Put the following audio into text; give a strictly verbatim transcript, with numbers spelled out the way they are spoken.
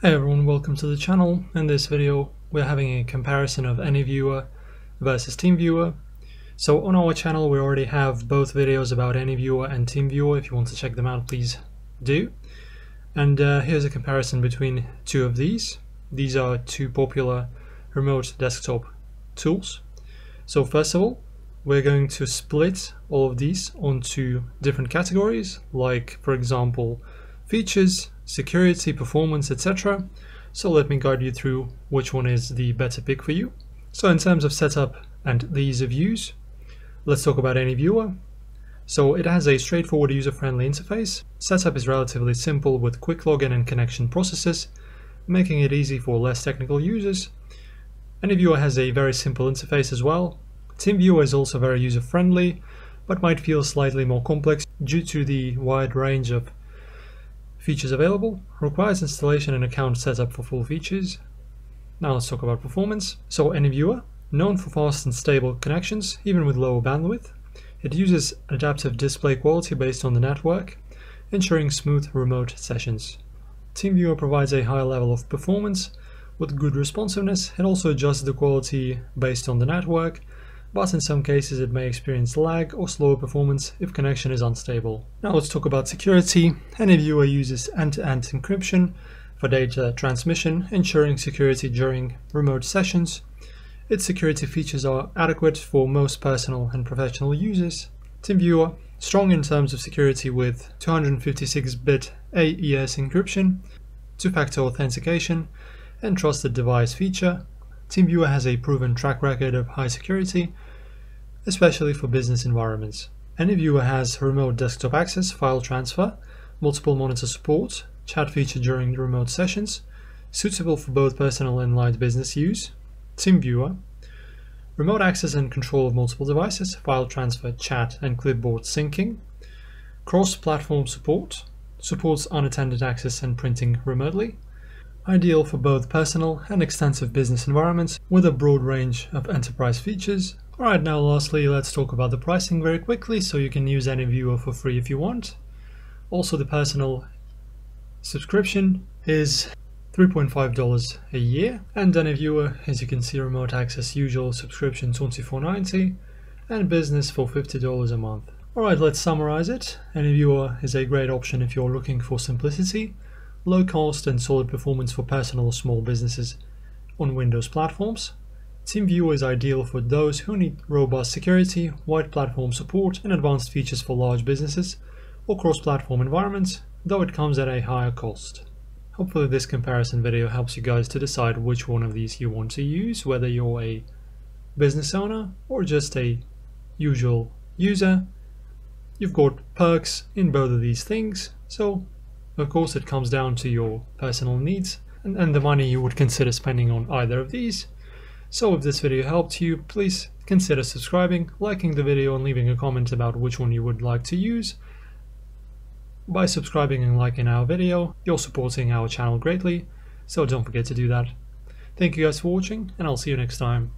Hey everyone, welcome to the channel. In this video we're having a comparison of AnyViewer versus TeamViewer. So on our channel we already have both videos about AnyViewer and TeamViewer. If you want to check them out, please do. And uh, here's a comparison between two of these. These are two popular remote desktop tools. So first of all, we're going to split all of these onto different categories, like for example features, security, performance, et cetera. So let me guide you through which one is the better pick for you. So in terms of setup and the ease of use, let's talk about AnyViewer. So it has a straightforward user-friendly interface. Setup is relatively simple with quick login and connection processes, making it easy for less technical users. AnyViewer has a very simple interface as well. TeamViewer is also very user-friendly, but might feel slightly more complex due to the wide range of features available. Requires installation and account setup for full features. Now let's talk about performance. So AnyViewer, known for fast and stable connections, even with lower bandwidth. It uses adaptive display quality based on the network, ensuring smooth remote sessions. TeamViewer provides a high level of performance with good responsiveness. It also adjusts the quality based on the network, but in some cases it may experience lag or slower performance if connection is unstable. Now let's talk about security. AnyViewer uses end-to-end encryption for data transmission, ensuring security during remote sessions. Its security features are adequate for most personal and professional users. TeamViewer, strong in terms of security with two hundred fifty-six bit A E S encryption, two-factor authentication, and trusted device feature. TeamViewer has a proven track record of high security, especially for business environments. AnyViewer has remote desktop access, file transfer, multiple monitor support, chat feature during remote sessions, suitable for both personal and light business use. TeamViewer, remote access and control of multiple devices, file transfer, chat and clipboard syncing, cross-platform support, supports unattended access and printing remotely. Ideal for both personal and extensive business environments with a broad range of enterprise features. Alright, now lastly let's talk about the pricing very quickly. So you can use AnyViewer for free if you want. Also the personal subscription is three dollars and fifty cents a year, and AnyViewer, as you can see, remote access usual subscription twenty-four ninety and business for fifty dollars a month. Alright, let's summarize it. AnyViewer is a great option if you're looking for simplicity, low cost and solid performance for personal or small businesses on Windows platforms. TeamViewer is ideal for those who need robust security, wide platform support and advanced features for large businesses or cross-platform environments, though it comes at a higher cost. Hopefully this comparison video helps you guys to decide which one of these you want to use, whether you're a business owner or just a usual user. You've got perks in both of these things, so of course it comes down to your personal needs and, and the money you would consider spending on either of these. So if this video helped you, please consider subscribing, liking the video and leaving a comment about which one you would like to use. By subscribing and liking our video, you're supporting our channel greatly, so don't forget to do that. Thank you guys for watching, and I'll see you next time.